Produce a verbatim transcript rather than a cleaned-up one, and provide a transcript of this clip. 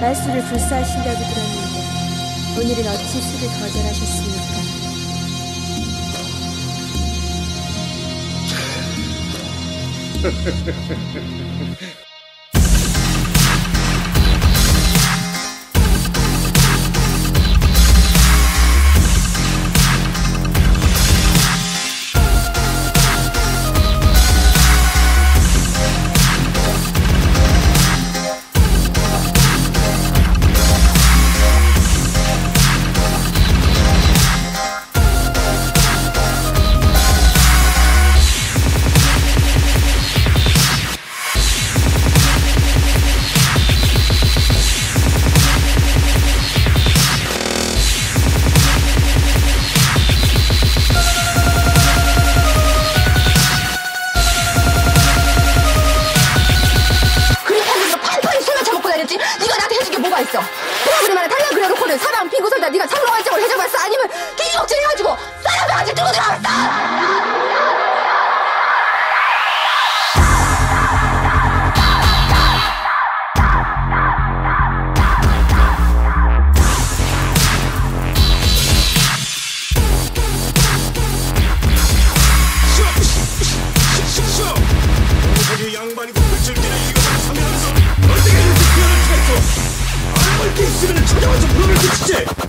말수를 불사하신다고 들었는데 오늘은 어찌 수를 거절하셨습니까? 그러면 달랑 그려놓고는 사람 피고 살다 네가 상로활정을 해줘봤어? 아니면 끼니 억질 해가지고 사람을 아직 들고 들어갔어? Shit!